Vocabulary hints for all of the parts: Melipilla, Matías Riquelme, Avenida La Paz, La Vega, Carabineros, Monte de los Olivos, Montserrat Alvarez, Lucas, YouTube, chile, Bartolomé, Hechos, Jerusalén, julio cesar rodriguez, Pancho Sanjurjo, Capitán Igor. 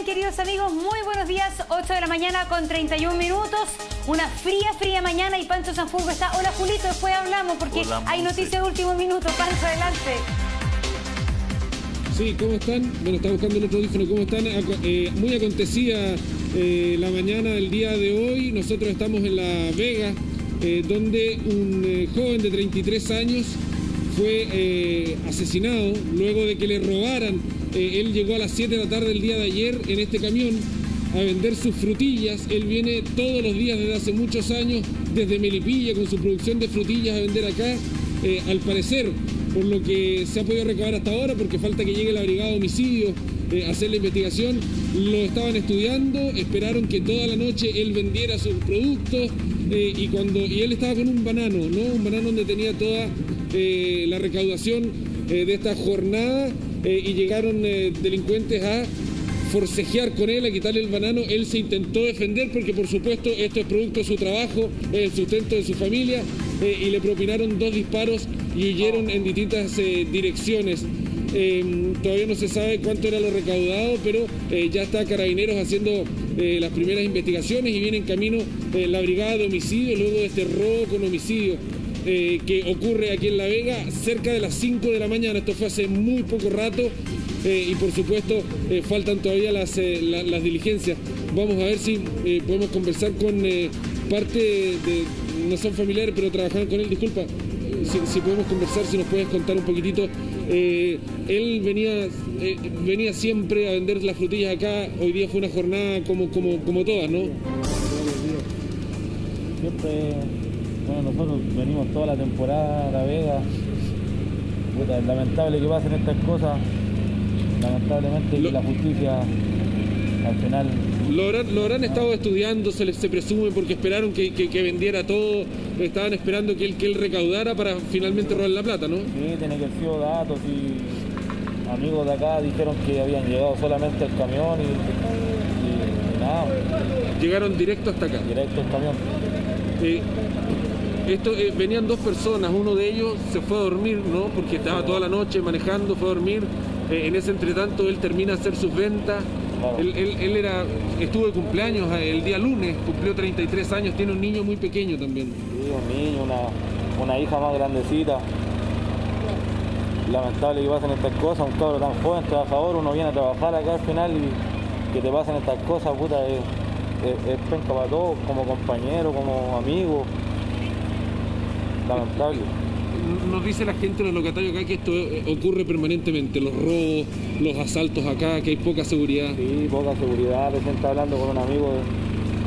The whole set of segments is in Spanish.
están, queridos amigos? Muy buenos días, 8 de la mañana con 31 minutos. Una fría mañana y Pancho Sanjurjo está. Hola, Julito, después hablamos porque hay noticias de último minuto. Pancho, adelante. Sí, ¿cómo están? Bueno, está buscando el otro audífono. ¿Cómo están? Muy acontecida la mañana del día de hoy. Nosotros estamos en La Vega, donde un joven de 33 años fue asesinado luego de que le robaran. Él llegó a las 7 de la tarde del día de ayer en este camión a vender sus frutillas. Él viene todos los días desde hace muchos años desde Melipilla con su producción de frutillas a vender acá. Al parecer, por lo que se ha podido recabar hasta ahora, porque falta que llegue la brigada de homicidios a hacer la investigación, lo estaban estudiando, esperaron que toda la noche él vendiera sus productos y él estaba con un banano, ¿no? Un banano donde tenía toda la recaudación de esta jornada. Y llegaron delincuentes a forcejear con él, a quitarle el banano. Él se intentó defender porque, por supuesto, esto es producto de su trabajo, el sustento de su familia, y le propinaron 2 disparos y huyeron en distintas direcciones. Todavía no se sabe cuánto era lo recaudado, pero ya está Carabineros haciendo las primeras investigaciones y viene en camino la brigada de homicidio luego de este robo con homicidio. Que ocurre aquí en La Vega cerca de las 5 de la mañana, esto fue hace muy poco rato, y por supuesto faltan todavía las diligencias. Vamos a ver si podemos conversar con parte de, no son familiares, pero trabajaban con él, disculpa, si podemos conversar, si nos puedes contar un poquitito. Él venía siempre a vender las frutillas acá, hoy día fue una jornada como todas, ¿no? Siempre. Bueno, nosotros venimos toda la temporada a La Vega. Puta, es lamentable que pasen estas cosas. Lamentablemente que la justicia al final... Lo habrán estado estudiando, se presume, porque esperaron que vendiera todo. Estaban esperando que él recaudara para finalmente robar la plata, ¿no? Sí, tiene que haber sido datos y amigos de acá dijeron que habían llegado solamente el camión y nada. Llegaron directo hasta acá. Directo al camión. Venían 2 personas, uno de ellos se fue a dormir, ¿no? Porque estaba toda la noche manejando, fue a dormir, en ese entretanto él termina de hacer sus ventas, claro. Él estuvo de cumpleaños el día lunes, cumplió 33 años, tiene un niño muy pequeño también. Sí, un niño, una hija más grandecita. Lamentable que pasen estas cosas, un cabro tan joven, trabajador, uno viene a trabajar acá al final y que te pasen estas cosas, puta, es penca para todos, como compañero, como amigo. Lamentable. Nos dice la gente, los locatarios acá, que esto ocurre permanentemente, los robos, los asaltos acá, que hay poca seguridad. Sí, poca seguridad. Recién está hablando con un amigo,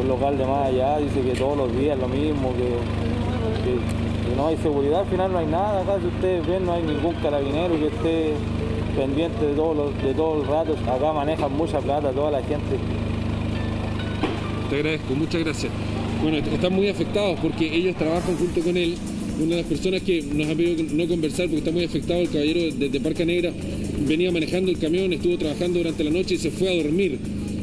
un local de más allá, dice que todos los días lo mismo, que no hay seguridad, al final no hay nada acá, si ustedes ven, no hay ningún carabinero que esté pendiente de todo el rato, acá manejan mucha plata toda la gente. Te agradezco, muchas gracias. Bueno, están muy afectados porque ellos trabajan junto con él. Una de las personas que nos ha pedido no conversar porque está muy afectado, el caballero de Parca Negra, venía manejando el camión, estuvo trabajando durante la noche y se fue a dormir.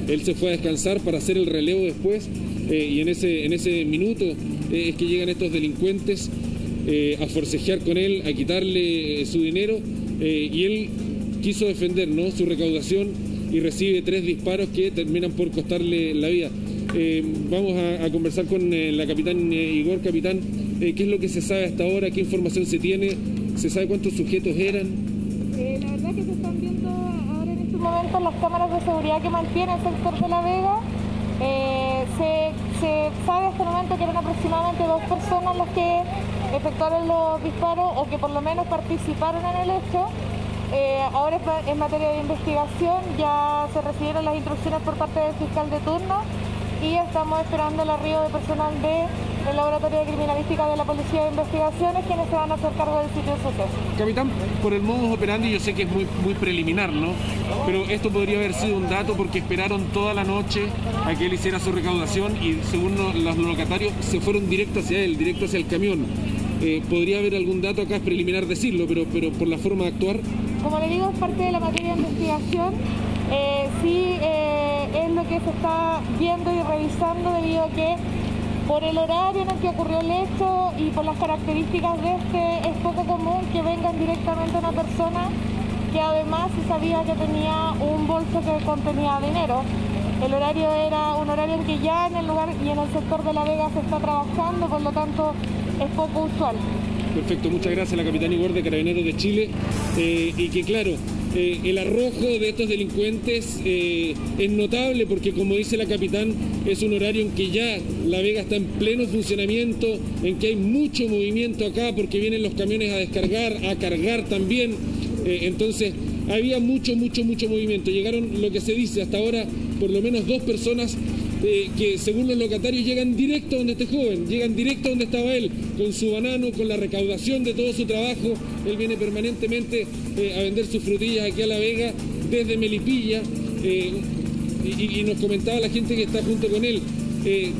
Él se fue a descansar para hacer el relevo después, y en ese minuto es que llegan estos delincuentes a forcejear con él, a quitarle su dinero, y él quiso defender, ¿no?, su recaudación y recibe 3 disparos que terminan por costarle la vida. Vamos a conversar con la capitán Igor. Capitán, ¿qué es lo que se sabe hasta ahora? ¿Qué información se tiene? ¿Se sabe cuántos sujetos eran? La verdad que se están viendo ahora en este momento las cámaras de seguridad que mantiene el sector de La Vega. Se sabe hasta el momento que eran aproximadamente 2 personas las que efectuaron los disparos o que por lo menos participaron en el hecho. Ahora es materia de investigación, ya se recibieron las instrucciones por parte del fiscal de turno y estamos esperando el arribo de personal del Laboratorio de Criminalística de la Policía de Investigaciones, quienes se van a hacer cargo del sitio de suceso. Capitán, por el modus operandi, yo sé que es muy preliminar, ¿no? Pero esto podría haber sido un dato porque esperaron toda la noche a que él hiciera su recaudación y según los locatarios se fueron directo hacia él, directo hacia el camión. Podría haber algún dato acá, es preliminar decirlo, pero por la forma de actuar. Como le digo, es parte de la materia de investigación. Es lo que se está viendo y revisando debido a que por el horario en el que ocurrió el hecho y por las características de este es poco común que vengan directamente a una persona que además se sabía que tenía un bolso que contenía dinero. El horario era un horario en que ya en el lugar y en el sector de La Vega se está trabajando, por lo tanto es poco usual. Perfecto, muchas gracias a la Capitán Igor de Carabineros de Chile. Y que claro, el arrojo de estos delincuentes es notable porque, como dice la Capitán, es un horario en que ya La Vega está en pleno funcionamiento, en que hay mucho movimiento acá porque vienen los camiones a descargar, a cargar también. Entonces había mucho movimiento. Llegaron, lo que se dice hasta ahora, por lo menos dos personas que según los locatarios llegan directo donde este joven, llegan directo donde estaba él, con su banano, con la recaudación de todo su trabajo. Él viene permanentemente a vender sus frutillas aquí a La Vega desde Melipilla, y nos comentaba la gente que está junto con él,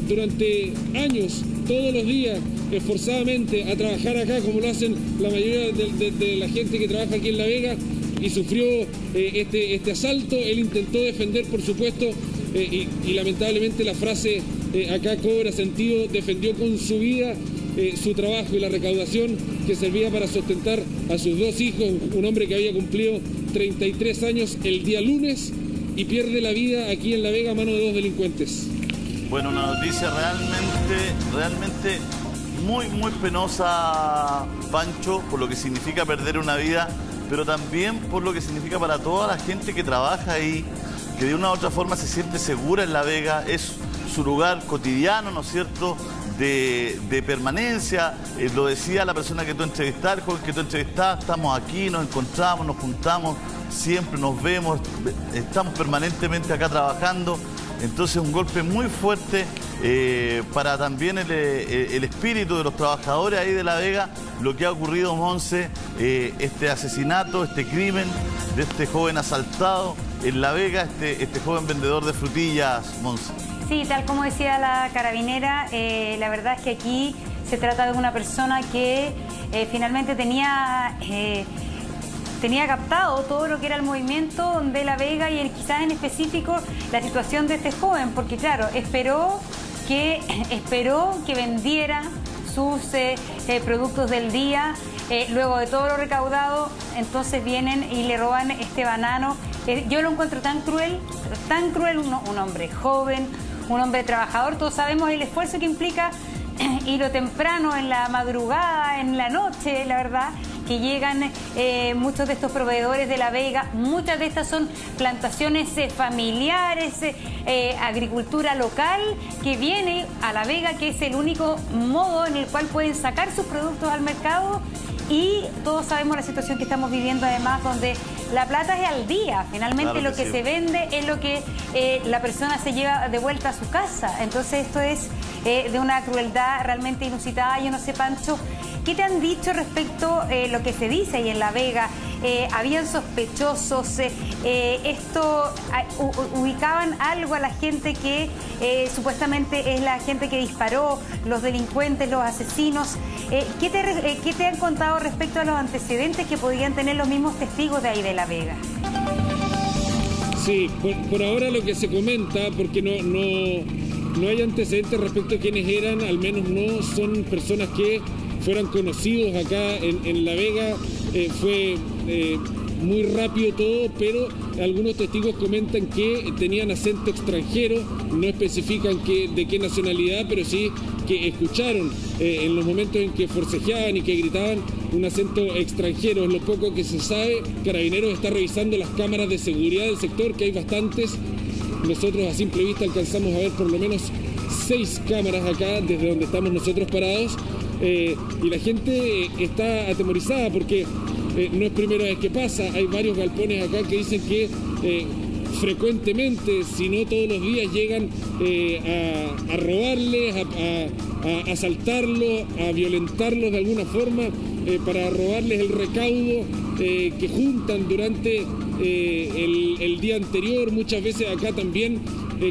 durante años, todos los días, esforzadamente a trabajar acá, como lo hacen la mayoría de la gente que trabaja aquí en La Vega, y sufrió este asalto. Él intentó defender, por supuesto, y lamentablemente la frase acá cobra sentido. Defendió con su vida su trabajo y la recaudación que servía para sustentar a sus dos hijos. Un hombre que había cumplido 33 años el día lunes y pierde la vida aquí en La Vega a mano de dos delincuentes. Bueno, una noticia realmente muy penosa, Pancho, por lo que significa perder una vida, pero también por lo que significa para toda la gente que trabaja ahí, que de una u otra forma se siente segura en La Vega. Es su lugar cotidiano, ¿no es cierto?, de permanencia. Lo decía la persona que tú entrevistaste, el joven que tú entrevistaste: estamos aquí, nos encontramos, nos juntamos, siempre nos vemos, estamos permanentemente acá trabajando. Entonces un golpe muy fuerte para también el espíritu de los trabajadores ahí de La Vega, lo que ha ocurrido en Monse, este asesinato, este crimen de este joven asaltado en La Vega, este joven vendedor de frutillas, Monse. Sí, tal como decía la carabinera, la verdad es que aquí se trata de una persona que finalmente tenía captado todo lo que era el movimiento de La Vega y quizás en específico la situación de este joven, porque claro, esperó que vendiera sus productos del día. Luego de todo lo recaudado, entonces vienen y le roban este banano. Yo lo encuentro tan cruel, un hombre joven, un hombre trabajador. Todos sabemos el esfuerzo que implica y lo temprano, en la madrugada, en la noche, la verdad, que llegan muchos de estos proveedores de La Vega. Muchas de estas son plantaciones familiares, agricultura local que viene a La Vega, que es el único modo en el cual pueden sacar sus productos al mercado. Y todos sabemos la situación que estamos viviendo, además, donde la plata es al día. Finalmente, claro, lo que sí se vende es lo que la persona se lleva de vuelta a su casa. Entonces esto es de una crueldad realmente inusitada. Yo no sé, Pancho, ¿qué te han dicho respecto lo que se dice ahí en La Vega? ¿Habían sospechosos? ¿Ubicaban algo a la gente que supuestamente es la gente que disparó, los delincuentes, los asesinos? ¿Qué te han contado respecto a los antecedentes que podrían tener los mismos testigos de ahí de La Vega? Sí, por ahora lo que se comenta, porque no hay antecedentes respecto a quiénes eran, al menos no son personas que fueran conocidos acá en La Vega. Fue muy rápido todo, pero algunos testigos comentan que tenían acento extranjero. No especifican de qué nacionalidad, pero sí que escucharon en los momentos en que forcejeaban y que gritaban un acento extranjero. Es lo poco que se sabe. Carabineros está revisando las cámaras de seguridad del sector, que hay bastantes. Nosotros a simple vista alcanzamos a ver por lo menos 6 cámaras acá desde donde estamos nosotros parados. Y la gente está atemorizada porque no es primera vez que pasa. Hay varios galpones acá que dicen que frecuentemente, si no todos los días, llegan a robarles, a asaltarlos, a violentarlos de alguna forma, para robarles el recaudo que juntan durante el día anterior. Muchas veces acá también,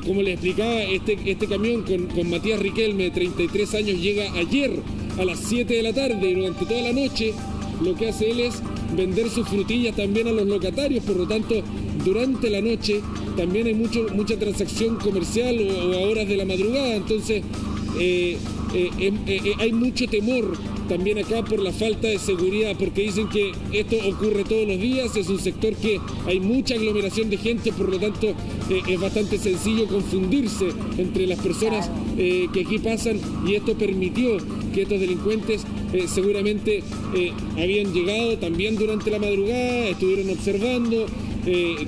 como les explicaba, este camión con Matías Riquelme, de 33 años, llega ayer a las 7 de la tarde, y durante toda la noche lo que hace él es vender sus frutillas también a los locatarios. Por lo tanto, durante la noche también hay mucha transacción comercial o a horas de la madrugada. Entonces hay mucho temor también acá por la falta de seguridad, porque dicen que esto ocurre todos los días, es un sector que hay mucha aglomeración de gente, por lo tanto es bastante sencillo confundirse entre las personas que aquí pasan, y esto permitió que estos delincuentes seguramente habían llegado también durante la madrugada, estuvieron observando.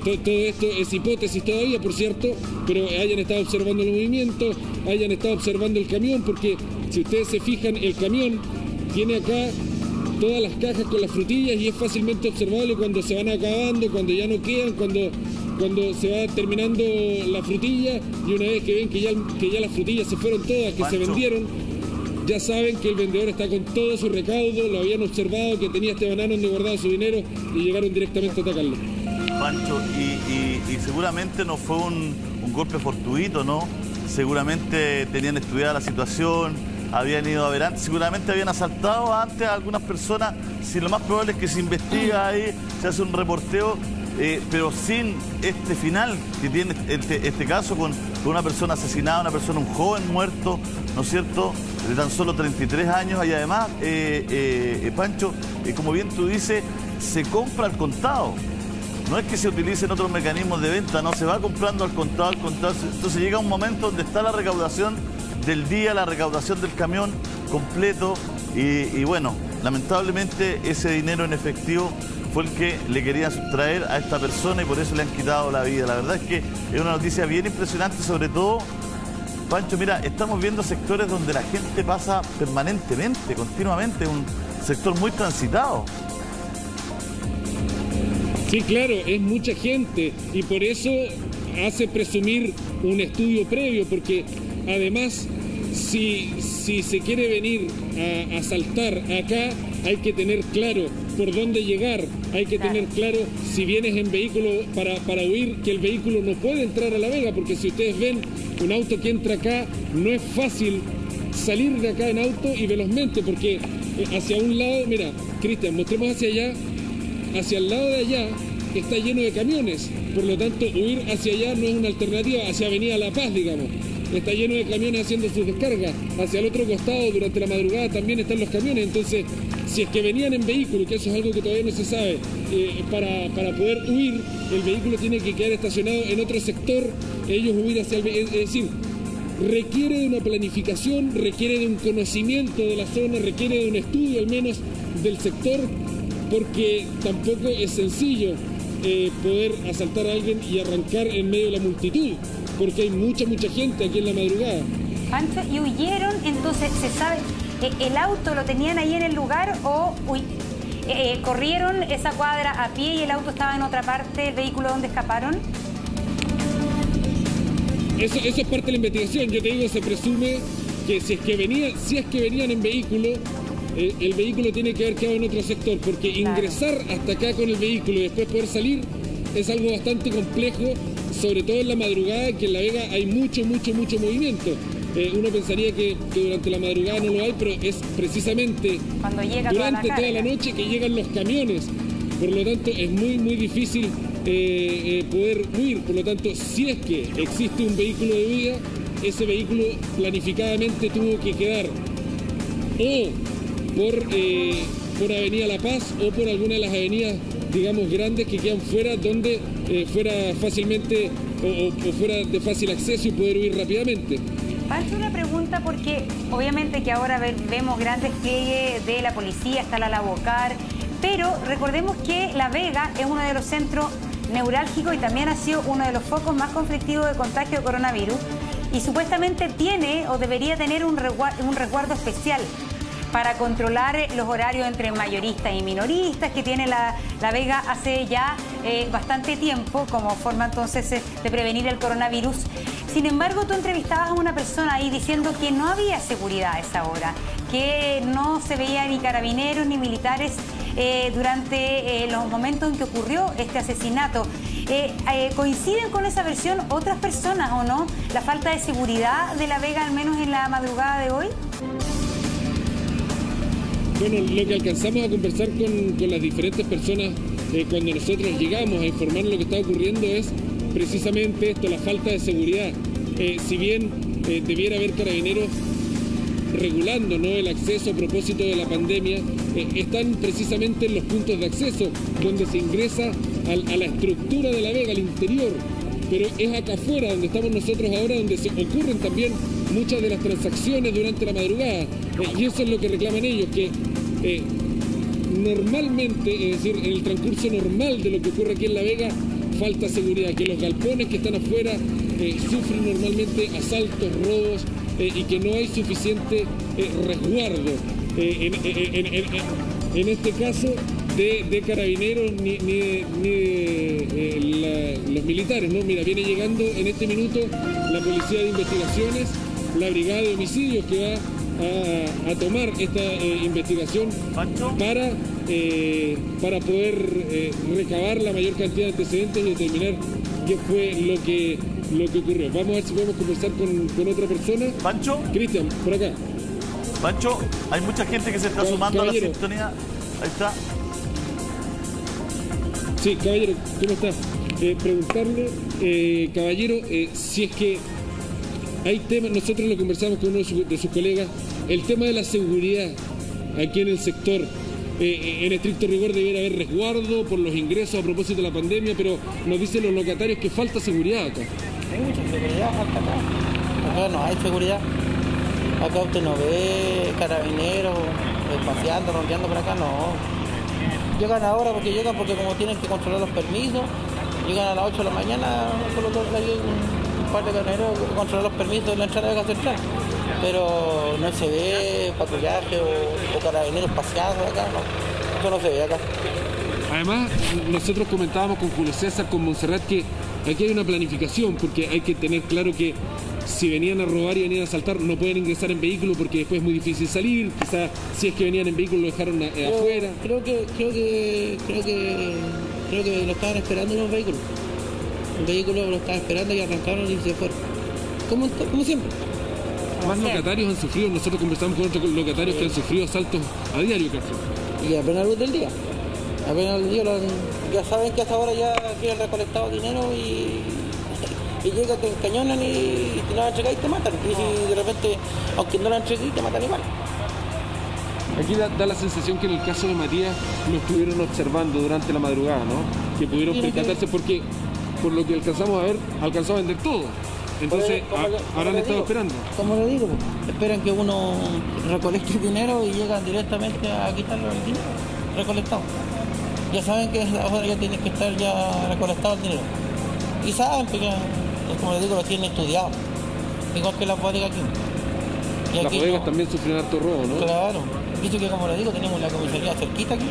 Todo esto es hipótesis todavía, por cierto, pero hayan estado observando el movimiento, hayan estado observando el camión, porque si ustedes se fijan, el camión tiene acá todas las cajas con las frutillas y es fácilmente observable cuando se van acabando, cuando ya no quedan, cuando se va terminando la frutilla, y una vez que ven que ya las frutillas se fueron todas, que se vendieron, ya saben que el vendedor está con todo su recaudo, lo habían observado, que tenía este banano donde guardaba su dinero y llegaron directamente a atacarlo. Pancho, y seguramente no fue un golpe fortuito, ¿no? Seguramente tenían estudiada la situación, habían ido a ver antes, seguramente habían asaltado antes a algunas personas, si lo más probable es que se investiga ahí, se hace un reporteo, pero sin este final que tiene este caso con una persona asesinada, una persona, un joven muerto, ¿no es cierto?, de tan solo 33 años, y además, Pancho, como bien tú dices, se compra al contado. No es que se utilicen otros mecanismos de venta, no, se va comprando al contado, entonces llega un momento donde está la recaudación del día, la recaudación del camión completo, y bueno, lamentablemente ese dinero en efectivo fue el que le querían sustraer a esta persona y por eso le han quitado la vida. La verdad es que es una noticia bien impresionante, sobre todo, Pancho, mira, estamos viendo sectores donde la gente pasa permanentemente, continuamente, un sector muy transitado. Sí, claro, es mucha gente y por eso hace presumir un estudio previo, porque además si se quiere venir a asaltar acá hay que tener claro por dónde llegar, hay que tener claro si vienes en vehículo para huir, que el vehículo no puede entrar a La Vega, porque si ustedes ven un auto que entra acá, no es fácil salir de acá en auto y velozmente, porque hacia un lado, mira, Cristian, mostremos hacia allá. Hacia el lado de allá está lleno de camiones, por lo tanto huir hacia allá no es una alternativa, hacia Avenida La Paz, digamos, está lleno de camiones haciendo sus descargas, hacia el otro costado durante la madrugada también están los camiones, entonces si es que venían en vehículo, que eso es algo que todavía no se sabe, para poder huir, el vehículo tiene que quedar estacionado en otro sector, ellos huir hacia el vehículo, es decir, requiere de una planificación, requiere de un conocimiento de la zona, requiere de un estudio al menos del sector, porque tampoco es sencillo poder asaltar a alguien y arrancar en medio de la multitud, porque hay mucha gente aquí en la madrugada. Pancho, ¿y huyeron? Entonces, ¿se sabe el auto lo tenían ahí en el lugar o corrieron esa cuadra a pie y el auto estaba en otra parte, el vehículo donde escaparon? Eso es parte de la investigación. Yo te digo, se presume que si es que venían en vehículo, el vehículo tiene que haber quedado en otro sector, porque ingresar hasta acá con el vehículo y después poder salir es algo bastante complejo, sobre todo en la madrugada, que en La Vega hay mucho movimiento. Uno pensaría que durante la madrugada no lo hay, pero es precisamente cuando llega durante toda la noche que llegan los camiones. Por lo tanto, es muy difícil poder huir. Por lo tanto, si es que existe un vehículo de huida, ese vehículo planificadamente tuvo que quedar por Avenida La Paz o por alguna de las avenidas, digamos, grandes que quedan fuera, donde fuera fácilmente o fuera de fácil acceso y poder huir rápidamente. Pancho, una pregunta, porque obviamente que ahora vemos gran despliegue de la policía, está la Bocar, pero recordemos que La Vega es uno de los centros neurálgicos y también ha sido uno de los focos más conflictivos de contagio de coronavirus y supuestamente tiene o debería tener un resguardo especial para controlar los horarios entre mayoristas y minoristas que tiene la Vega hace ya bastante tiempo, como forma entonces de prevenir el coronavirus. Sin embargo, tú entrevistabas a una persona ahí diciendo que no había seguridad a esa hora, que no se veía ni carabineros ni militares durante los momentos en que ocurrió este asesinato. ¿Coinciden con esa versión otras personas o no? ¿La falta de seguridad de La Vega, al menos en la madrugada de hoy? Bueno, lo que alcanzamos a conversar con las diferentes personas cuando nosotros llegamos a informar lo que está ocurriendo es precisamente esto, la falta de seguridad. Si bien debiera haber carabineros regulando, ¿no?, el acceso a propósito de la pandemia, están precisamente en los puntos de acceso, donde se ingresa a la estructura de La Vega, al interior. Pero es acá afuera donde estamos nosotros ahora, donde se ocurren también muchas de las transacciones durante la madrugada. Y eso es lo que reclaman ellos, que normalmente, es decir, en el transcurso normal de lo que ocurre aquí en La Vega, falta seguridad, que los galpones que están afuera sufren normalmente asaltos, robos, y que no hay suficiente resguardo en este caso de carabineros ni de los militares, ¿no? Mira, viene llegando en este minuto la Policía de Investigaciones, la Brigada de Homicidios, que va a tomar esta investigación para poder recabar la mayor cantidad de antecedentes y determinar qué fue lo que ocurrió. Vamos a ver si podemos conversar con otra persona. ¿Pancho? Cristian, por acá. Pancho, hay mucha gente que se está sumando a la sintonía. Ahí está. Sí, caballero, ¿cómo está? Preguntarle, caballero, si es que hay temas, nosotros lo conversamos con uno de sus colegas, el tema de la seguridad aquí en el sector. En estricto rigor debiera haber resguardo por los ingresos a propósito de la pandemia, pero nos dicen los locatarios que falta seguridad acá. Hay mucha seguridad, falta acá. Acá no hay seguridad. Acá usted no ve carabineros paseando, rondeando por acá, no. Llegan ahora porque llegan, porque como tienen que controlar los permisos, llegan a las 8 de la mañana, solo hay un par de carabineros que controlan los permisos de la entrada de la central. Pero no se ve patrullaje o carabineros paseando acá, no. Eso no se ve acá. Además, nosotros comentábamos con Julio César, con Montserrat, que aquí hay una planificación, porque hay que tener claro que si venían a robar y venían a asaltar, no pueden ingresar en vehículo porque después es muy difícil salir. Quizás si es que venían en vehículo lo dejaron afuera. Creo que lo estaban esperando unos vehículos. Un vehículo lo estaban esperando y arrancaron y se fueron. Como siempre. Más locatarios han sufrido, nosotros conversamos con otros locatarios que han sufrido asaltos a diario casi. Y apenas luz del día. Apenas el día, ya saben que hasta ahora ya tienen recolectado dinero y llega, te encañonan y te la entregan y te matan. Y si de repente, aunque no la entreguen, te matan igual. Aquí da la sensación que en el caso de Matías lo estuvieron observando durante la madrugada, ¿no? Que pudieron percatarse porque, por lo que alcanzamos a ver, alcanzó a vender todo. Entonces, habrán estado esperando. Como le digo, esperan que uno recolecte dinero y llegan directamente a quitarle el dinero recolectado. Ya saben que ahora ya tienen que estar ya recolectado el dinero. Y saben, porque como les digo, lo tienen estudiado. Igual que las bodegas aquí. Y las bodegas no, también sufrieron harto robo, ¿no? Claro. Dice que, como les digo, tenemos la comisaría cerquita aquí.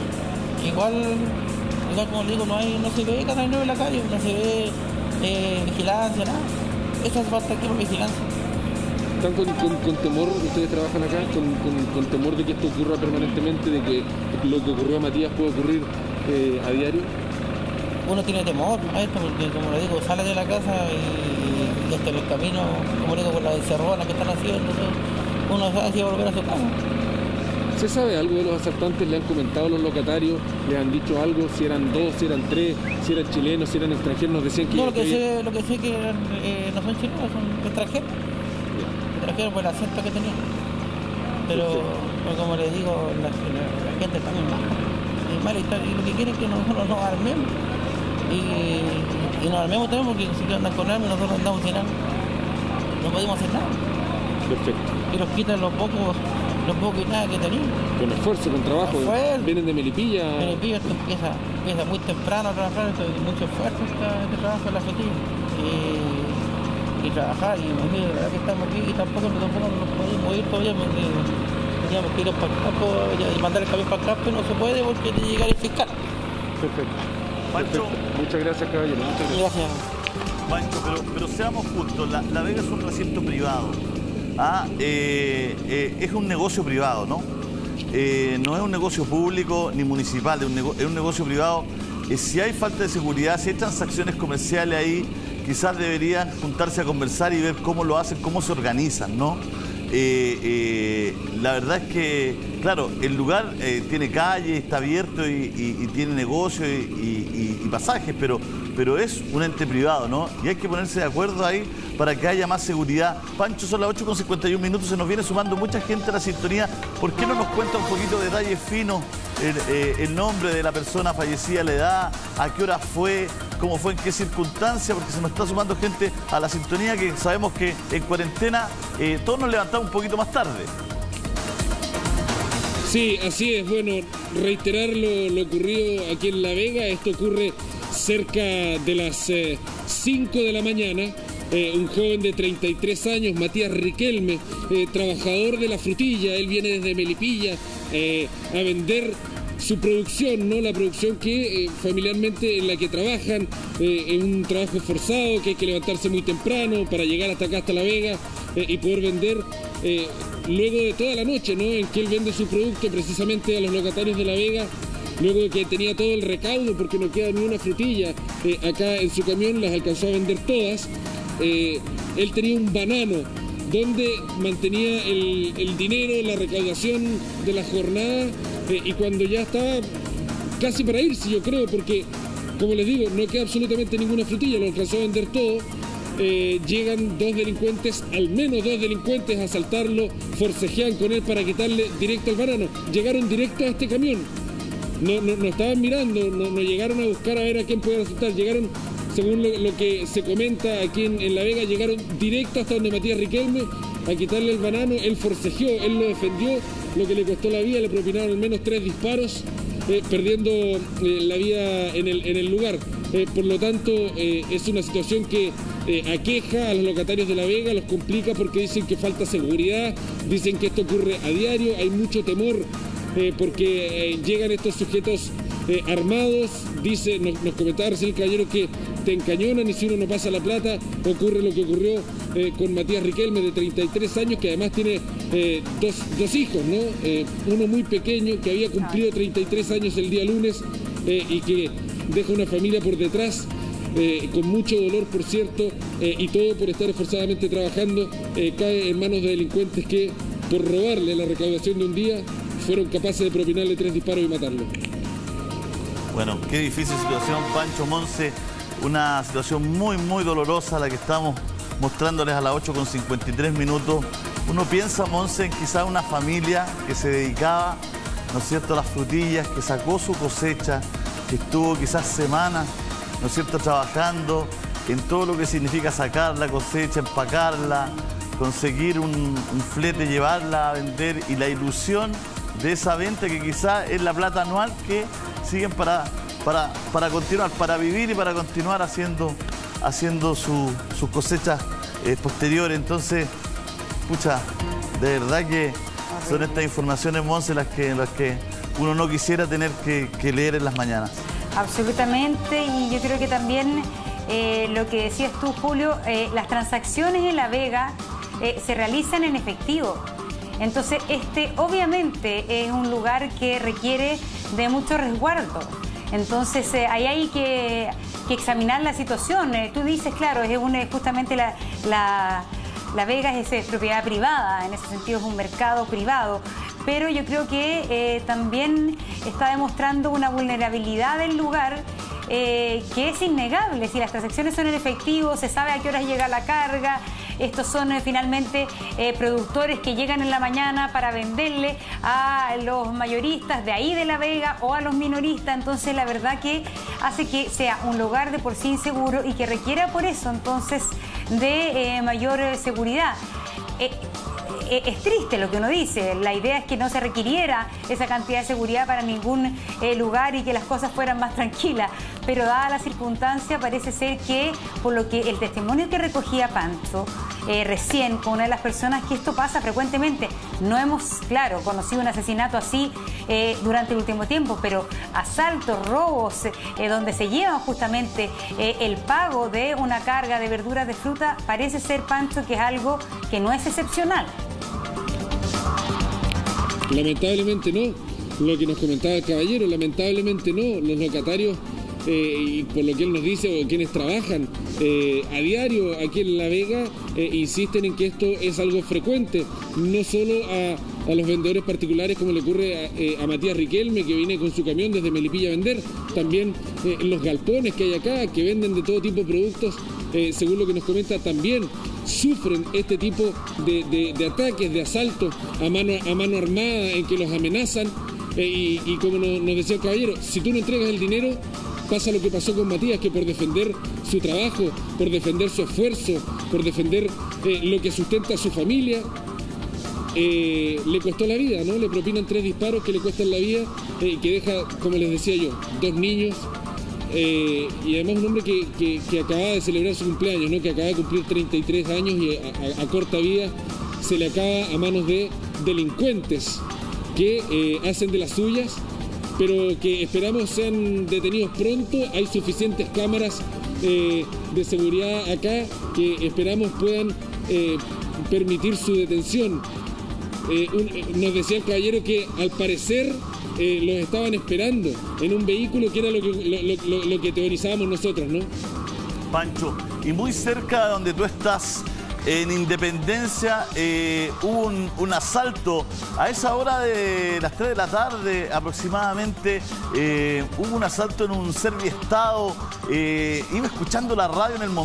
Igual como les digo, no se ve carabineros en la calle, no se ve vigilancia, nada. Eso es falta aquí por vigilancia. ¿Están con temor, ustedes trabajan acá, con temor de que esto ocurra permanentemente, de que lo que ocurrió a Matías puede ocurrir a diario? Uno tiene temor a esto, porque como le digo, sale de la casa y hasta los caminos, como le digo, por las encerronas que están haciendo, uno sabe si va a volver a su casa. ¿Se sabe algo de los asaltantes? ¿Le han comentado a los locatarios? ¿Les han dicho algo? Si eran dos, si eran tres, si eran chilenos, si eran extranjeros, nos decían que... No, lo que sé que no son chilenos, son extranjeros. Extranjeros por el acento que tenían. Pero, sí, como les digo, la gente está muy mal. Y lo que quieren es que nosotros nos armemos. Y nos armemos también, porque si quieren andar con armas, nosotros andamos sin armas. No podemos hacer nada. Perfecto. Y nos quitan los pocos y nada que tenían. Con esfuerzo, con trabajo. Vienen de Melipilla. Melipilla, esto empieza muy temprano a trabajar, entonces mucho esfuerzo este trabajo en la fatiga. Y trabajar, y la verdad que estamos aquí y tampoco nos podemos ir todavía, porque teníamos que ir para el campo y mandar el camión para el campo, no se puede porque tiene que llegar el fiscal. Perfecto. Pancho, muchas gracias, caballero. Muchas gracias. Pancho, pero seamos justos, La Vega es un recinto privado. Es un negocio privado, ¿no? No es un negocio público ni municipal, es un negocio privado. Si hay falta de seguridad, si hay transacciones comerciales ahí, quizás deberían juntarse a conversar y ver cómo lo hacen, cómo se organizan, ¿no? La verdad es que, claro, el lugar tiene calle, está abierto y tiene negocio y pasajes, pero pero es un ente privado, ¿no? Y hay que ponerse de acuerdo ahí para que haya más seguridad. Pancho, son las 8:51 minutos, se nos viene sumando mucha gente a la sintonía. ¿Por qué no nos cuenta un poquito de detalles finos? El nombre de la persona fallecida, la edad, a qué hora fue, cómo fue, en qué circunstancia, porque se nos está sumando gente a la sintonía que sabemos que en cuarentena todos nos levantamos un poquito más tarde. Sí, así es. Bueno, reiterar lo ocurrido aquí en La Vega. Esto ocurre cerca de las 5 de la mañana. Un joven de 33 años, Matías Riquelme, trabajador de la frutilla. Él viene desde Melipilla a vender su producción, ¿no? La producción que familiarmente en la que trabajan, es un trabajo forzado, que hay que levantarse muy temprano para llegar hasta acá, hasta La Vega, y poder vender luego de toda la noche, ¿no? En que él vende su producto precisamente a los locatarios de La Vega, luego de que tenía todo el recaudo, porque no queda ni una frutilla acá en su camión, las alcanzó a vender todas. Él tenía un banano donde mantenía el dinero, la recaudación de la jornada, y cuando ya estaba casi para irse, yo creo, porque como les digo, no queda absolutamente ninguna frutilla, lo alcanzó a vender todo. Llegan dos delincuentes, al menos dos delincuentes, a asaltarlo, forcejean con él para quitarle directo el banano. Llegaron directo a este camión, no estaban mirando, no llegaron a buscar a ver a quién podían asaltar. Llegaron, según lo que se comenta aquí en La Vega, llegaron directo hasta donde Matías Riquelme a quitarle el banano. Él forcejeó, él lo defendió, lo que le costó la vida. Le propinaron al menos 3 disparos, perdiendo la vida en el lugar. Por lo tanto, es una situación que aqueja a los locatarios de La Vega, los complica porque dicen que falta seguridad, dicen que esto ocurre a diario, hay mucho temor porque llegan estos sujetos armados. Dice, nos comentaba recién el caballero, que te encañonan y si uno no pasa la plata, ocurre lo que ocurrió con Matías Riquelme, de 33 años, que además tiene dos hijos, ¿no? Uno muy pequeño, que había cumplido 33 años el día lunes, y que deja una familia por detrás, con mucho dolor, por cierto, y todo por estar esforzadamente trabajando, cae en manos de delincuentes que, por robarle la recaudación de un día, fueron capaces de propinarle 3 disparos y matarlo. Bueno, qué difícil situación, Pancho, Monse. Una situación muy, muy dolorosa la que estamos mostrándoles a las 8:53 minutos. Uno piensa, Monse, en quizá una familia que se dedicaba, ¿no es cierto?, a las frutillas, que sacó su cosecha, que estuvo quizás semanas, ¿no es cierto?, trabajando en todo lo que significa sacar la cosecha, empacarla, conseguir un flete, llevarla a vender, y la ilusión de esa venta que quizás es la plata anual que siguen para continuar, para vivir y para continuar haciendo sus cosechas posteriores. Entonces, pucha, de verdad que son estas informaciones, Monse, las que uno no quisiera tener que leer en las mañanas. Absolutamente, y yo creo que también lo que decías tú, Julio, las transacciones en La Vega se realizan en efectivo. Entonces, este obviamente es un lugar que requiere de mucho resguardo. Entonces, ahí hay que examinar la situación. Tú dices, claro, es justamente La Vega es propiedad privada, en ese sentido es un mercado privado. Pero yo creo que también está demostrando una vulnerabilidad del lugar que es innegable. Si las transacciones son en efectivo, se sabe a qué horas llega la carga. Estos son finalmente productores que llegan en la mañana para venderle a los mayoristas de ahí de La Vega o a los minoristas. Entonces, la verdad que hace que sea un lugar de por sí inseguro y que requiera por eso, entonces, de mayor seguridad. Es triste lo que uno dice. La idea es que no se requiriera esa cantidad de seguridad para ningún lugar y que las cosas fueran más tranquilas, pero dada la circunstancia parece ser que, por lo que el testimonio que recogía Pancho recién con una de las personas, que esto pasa frecuentemente. No hemos, claro, conocido un asesinato así durante el último tiempo, pero asaltos, robos, donde se llevan justamente el pago de una carga de verduras, de fruta, parece ser, Pancho, que es algo que no es excepcional. Lamentablemente no, lo que nos comentaba el caballero, lamentablemente no, los locatarios, y por lo que él nos dice, o quienes trabajan a diario aquí en La Vega, insisten en que esto es algo frecuente, no solo a a los vendedores particulares, como le ocurre a Matías Riquelme, que viene con su camión desde Melipilla a vender. También los galpones que hay acá, que venden de todo tipo de productos, según lo que nos comenta, también sufren este tipo de ataques, de asaltos a mano armada, en que los amenazan. Y como nos decía el caballero, si tú no entregas el dinero, pasa lo que pasó con Matías, que por defender su trabajo, por defender su esfuerzo, por defender lo que sustenta a su familia, le costó la vida, ¿no? Le propinan 3 disparos que le cuestan la vida y que deja, como les decía yo, 2 niños y además un hombre que acaba de celebrar su cumpleaños, ¿no? Que acaba de cumplir 33 años y a corta vida se le acaba a manos de delincuentes que hacen de las suyas, pero que esperamos sean detenidos pronto. Hay suficientes cámaras de seguridad acá que esperamos puedan permitir su detención. Nos decía el caballero que al parecer los estaban esperando en un vehículo, que era lo que teorizábamos nosotros, ¿no? Pancho, y muy cerca de donde tú estás, en Independencia, hubo un asalto a esa hora de las 3 de la tarde aproximadamente. Hubo un asalto en un Serviestado. Iba escuchando la radio en el momento.